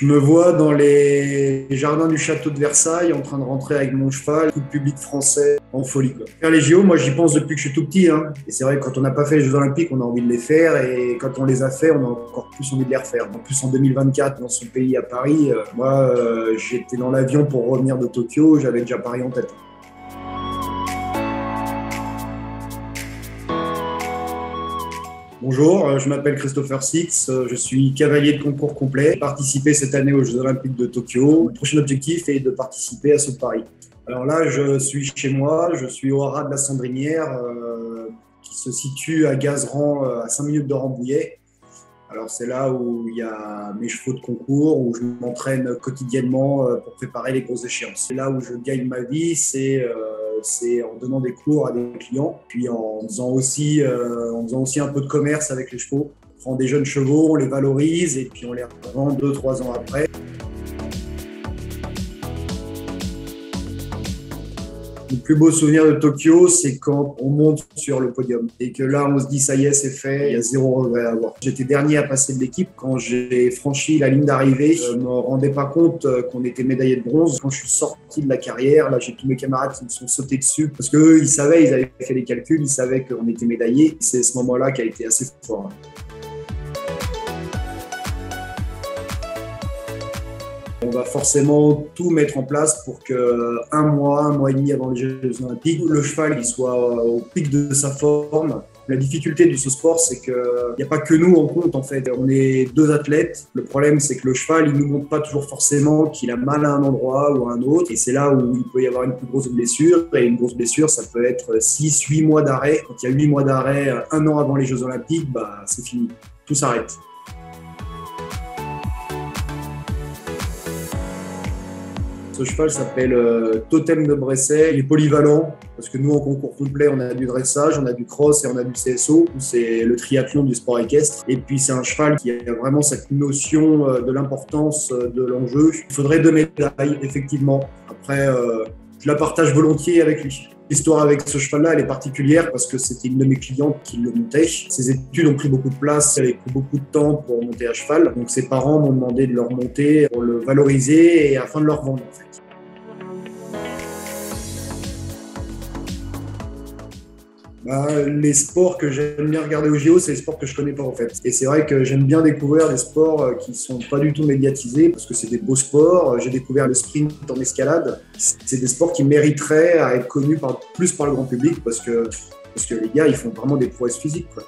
Je me vois dans les jardins du château de Versailles en train de rentrer avec mon cheval, tout le public français en folie, quoi. Faire les JO, moi j'y pense depuis que je suis tout petit, hein. Et c'est vrai que quand on n'a pas fait les Jeux Olympiques, on a envie de les faire, et quand on les a fait, on a encore plus envie de les refaire. En plus en 2024, dans son pays à Paris, moi j'étais dans l'avion pour revenir de Tokyo, j'avais déjà Paris en tête. Bonjour, je m'appelle Christopher Six, je suis cavalier de concours complet. J'ai participé cette année aux Jeux Olympiques de Tokyo. Mon prochain objectif est de participer à ceux de Paris. Alors là, je suis chez moi, je suis au Hara de la Sandrinière, qui se situe à Gazeran, à 5 minutes de Rambouillet. Alors c'est là où il y a mes chevaux de concours, où je m'entraîne quotidiennement pour préparer les grosses échéances. Là où je gagne ma vie, c'est en donnant des cours à des clients, puis en faisant aussi un peu de commerce avec les chevaux. On prend des jeunes chevaux, on les valorise et puis on les revend 2-3 ans après. Le plus beau souvenir de Tokyo, c'est quand on monte sur le podium et que là, on se dit ça y est, c'est fait, il y a zéro regret à avoir. J'étais dernier à passer de l'équipe. Quand j'ai franchi la ligne d'arrivée, je ne me rendais pas compte qu'on était médaillé de bronze. Quand je suis sorti de la carrière, là, j'ai tous mes camarades qui me sont sautés dessus parce qu'eux, ils savaient, ils avaient fait les calculs, ils savaient qu'on était médaillé. C'est ce moment-là qui a été assez fort. On va forcément tout mettre en place pour qu'un mois et demi avant les Jeux Olympiques, le cheval il soit au pic de sa forme. La difficulté de ce sport, c'est qu'il n'y a pas que nous en compte en fait. On est deux athlètes. Le problème, c'est que le cheval, il ne nous montre pas toujours forcément qu'il a mal à un endroit ou à un autre. Et c'est là où il peut y avoir une plus grosse blessure. Et une grosse blessure, ça peut être 6-8 mois d'arrêt. Quand il y a 8 mois d'arrêt, un an avant les Jeux Olympiques, bah, c'est fini. Tout s'arrête. Ce cheval s'appelle Totem de Bresset. Il est polyvalent parce que nous, en concours complet, on a du dressage, on a du cross et on a du CSO. C'est le triathlon du sport équestre. Et puis, c'est un cheval qui a vraiment cette notion de l'importance de l'enjeu. Il faudrait 2 médailles, effectivement. Après, je la partage volontiers avec lui. L'histoire avec ce cheval-là, elle est particulière parce que c'était une de mes clientes qui le montait. Ses études ont pris beaucoup de place, elle a pris beaucoup de temps pour monter à cheval. Donc ses parents m'ont demandé de le remonter pour le valoriser et afin de le revendre en fait. Les sports que j'aime bien regarder aux JO, c'est les sports que je connais pas en fait. Et c'est vrai que j'aime bien découvrir des sports qui sont pas du tout médiatisés parce que c'est des beaux sports. J'ai découvert le sprint en escalade. C'est des sports qui mériteraient à être connus plus par le grand public parce que les gars, ils font vraiment des prouesses physiques, quoi.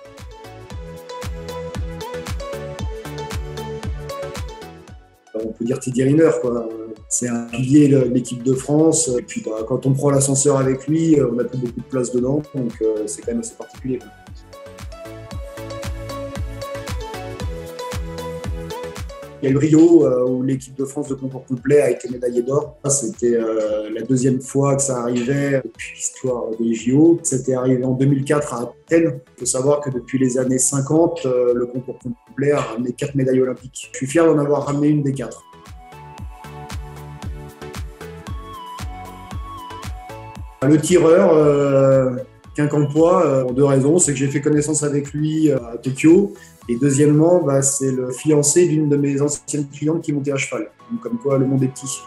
On peut dire Teddy Riner, quoi. C'est un pilier de l'équipe de France. Et puis, bah, quand on prend l'ascenseur avec lui, on n'a plus beaucoup de place dedans. Donc, c'est quand même assez particulier. Il y a eu Rio, où l'équipe de France de concours complet a été médaillée d'or. C'était la 2e fois que ça arrivait depuis l'histoire des JO. C'était arrivé en 2004 à Athènes. Il faut savoir que depuis les années 50, le concours complet a ramené 4 médailles olympiques. Je suis fier d'en avoir ramené une des 4. Le tireur, Quinquempoix, pour 2 raisons. C'est que j'ai fait connaissance avec lui à Tokyo. Et deuxièmement, bah, c'est le fiancé d'une de mes anciennes clientes qui montait à cheval. Donc, comme quoi, le monde est petit.